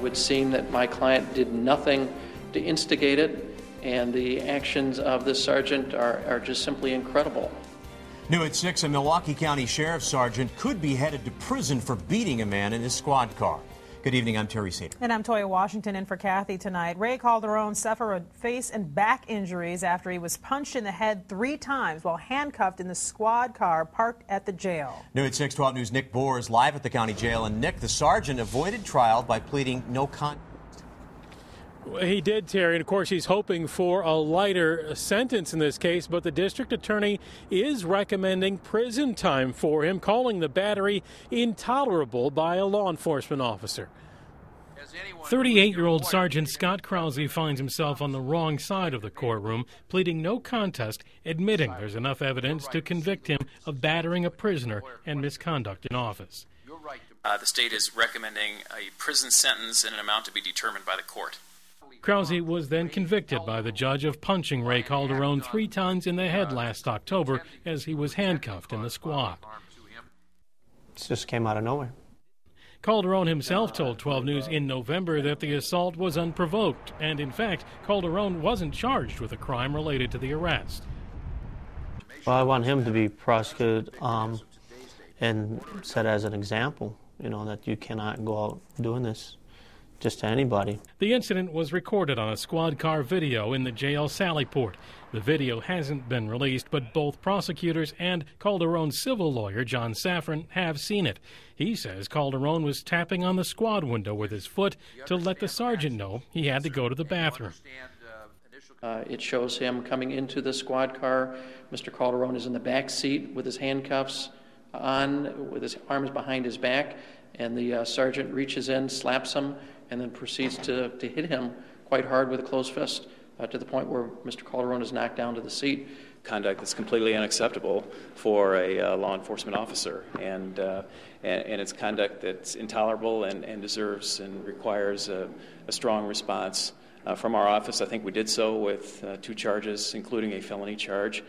would seem that my client did nothing to instigate it, and the actions of this sergeant are just simply incredible. New at 6, a Milwaukee County Sheriff's Sergeant could be headed to prison for beating a man in his squad car. Good evening, I'm Terry Sater. And I'm Toya Washington in for Kathy tonight. Ray Calderon suffered a face and back injuries after he was punched in the head 3 times while handcuffed in the squad car parked at the jail. New at 6, 12 News' Nick Boer is live at the county jail. And Nick, the sergeant, avoided trial by pleading no contest. He did, Terry, and of course he's hoping for a lighter sentence in this case, but the district attorney is recommending prison time for him, calling the battery intolerable by a law enforcement officer. 38-year-old Sergeant Scott Krause finds himself on the wrong side of the courtroom, pleading no contest, admitting there's enough evidence to convict him of battering a prisoner and misconduct in office. The state is recommending a prison sentence in an amount to be determined by the court. Krause was then convicted by the judge of punching Ray Calderon 3 times in the head last October as he was handcuffed in the squad. It just came out of nowhere. Calderon himself told 12 News in November that the assault was unprovoked, and in fact, Calderon wasn't charged with a crime related to the arrest. Well, I want him to be prosecuted and set as an example, you know, that you cannot go out doing this just to anybody. The incident was recorded on a squad car video in the jail Sallyport. The video hasn't been released, but both prosecutors and Calderon's civil lawyer, John Safran, have seen it. He says Calderon was tapping on the squad window with his foot to let the sergeant know he had to go to the bathroom. It shows him coming into the squad car. Mr. Calderon is in the back seat with his handcuffs on, with his arms behind his back, and the sergeant reaches in, slaps him, and then proceeds to hit him quite hard with a closed fist to the point where Mr. Calderon is knocked down to the seat. Conduct that's completely unacceptable for a law enforcement officer, and it's conduct that's intolerable and deserves and requires a strong response from our office. I think we did so with 2 charges, including a felony charge.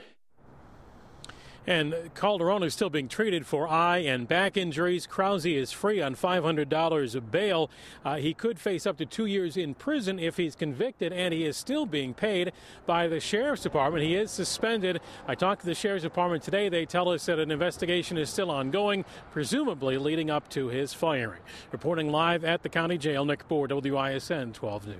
And Calderon is still being treated for eye and back injuries. Krause is free on $500 of bail. He could face up to 2 years in prison if he's convicted, and he is still being paid by the Sheriff's Department. He is suspended. I talked to the Sheriff's Department today. They tell us that an investigation is still ongoing, presumably leading up to his firing. Reporting live at the county jail, Nick Boer, WISN 12 News.